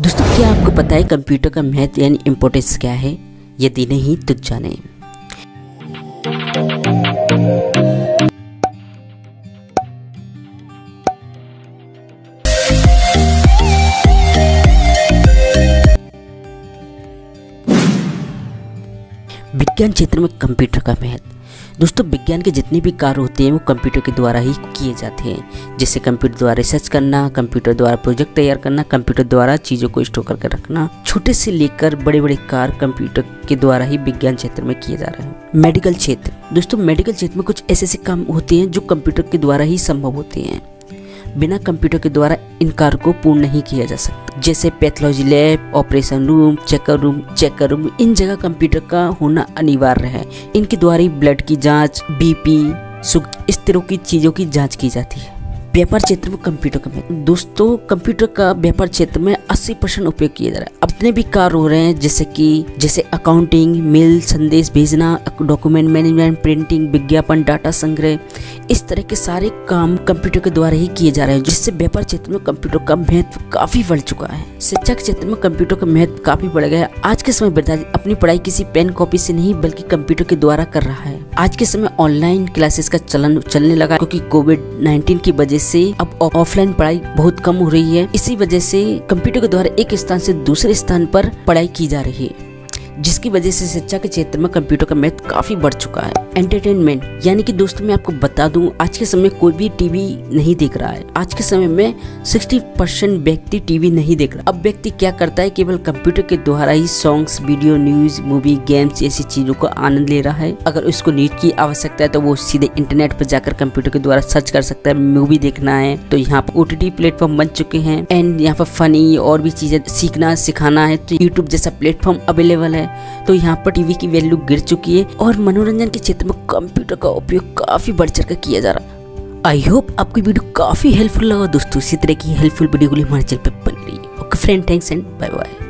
दोस्तों, क्या आपको पता है कंप्यूटर का महत्व यानी इम्पोर्टेंस क्या है? यदि नहीं तो जाने। विज्ञान क्षेत्र में कंप्यूटर का महत्व। दोस्तों, विज्ञान के जितने भी कार्य होते हैं वो कंप्यूटर के द्वारा ही किए जाते हैं, जैसे कंप्यूटर द्वारा रिसर्च करना, कंप्यूटर द्वारा प्रोजेक्ट तैयार करना, कंप्यूटर द्वारा चीज़ों को स्टोर करके रखना। छोटे से लेकर बड़े बड़े कार्य कंप्यूटर के द्वारा ही विज्ञान क्षेत्र में किए जा रहे हैं। मेडिकल क्षेत्र। दोस्तों, मेडिकल क्षेत्र में कुछ ऐसे काम होते हैं जो कंप्यूटर के द्वारा ही संभव होते हैं। बिना कंप्यूटर के द्वारा इन कार्यों को पूर्ण नहीं किया जा सकता, जैसे pathology lab, operation room, checkup room. इन जगह कंप्यूटर का होना अनिवार्य है। इनके द्वारा ही ब्लड की जांच, बीपी, शुगर, इस तरह की चीज़ों की जांच की जाती है। व्यापार क्षेत्र में कंप्यूटर का महत्व। दोस्तों, कंप्यूटर का व्यापार क्षेत्र में 80% उपयोग किया जा रहा है। अपने भी कार्य हो रहे हैं जैसे अकाउंटिंग, मेल संदेश भेजना, डॉक्यूमेंट मैनेजमेंट, प्रिंटिंग, विज्ञापन, डाटा संग्रह, इस तरह के सारे काम कंप्यूटर के द्वारा ही किए जा रहे हैं, जिससे व्यापार क्षेत्र में कंप्यूटर का महत्व काफी बढ़ चुका है। शिक्षा क्षेत्र में कंप्यूटर का महत्व काफी बढ़ गया है। आज के समय विद्यार्थी अपनी पढ़ाई किसी पेन कॉपी से नहीं बल्कि कंप्यूटर के द्वारा कर रहा है। आज के समय ऑनलाइन क्लासेस का चलन चलने लगा, क्योंकि कोविड-19 की वजह से अब ऑफलाइन पढ़ाई बहुत कम हो रही है। इसी वजह से कंप्यूटर के द्वारा एक स्थान से दूसरे स्थान पर पढ़ाई की जा रही है, जिसकी वजह से शिक्षा के क्षेत्र में कंप्यूटर का महत्व काफी बढ़ चुका है। एंटरटेनमेंट, यानी कि दोस्तों मैं आपको बता दूं, आज के समय कोई भी टीवी नहीं देख रहा है। आज के समय में 60% व्यक्ति टीवी नहीं देख रहा। अब व्यक्ति क्या करता है, केवल कंप्यूटर के द्वारा ही songs, video, news, movie, games ऐसी चीजों का आनंद ले रहा है। अगर उसको न्यूज की आवश्यकता है तो वो सीधे इंटरनेट पर जाकर कंप्यूटर के द्वारा सर्च कर सकता है। मूवी देखना है तो यहाँ पर OTT प्लेटफॉर्म बन चुके हैं, एंड यहाँ पर फनी और भी चीजें सीखना सिखाना है तो YouTube जैसा प्लेटफॉर्म अवेलेबल है, तो यहाँ पर टीवी की वैल्यू गिर चुकी है। और मनोरंजन के क्षेत्र में कंप्यूटर का उपयोग काफी बढ़ चढ़ कर किया जा रहा है। आई होप आपकी वीडियो काफी हेल्पफुल लगा। दोस्तों, इसी तरह की हेल्पफुल वीडियो के लिए हमारे चैनल पर बन रही है। Okay friend, thanks and bye bye.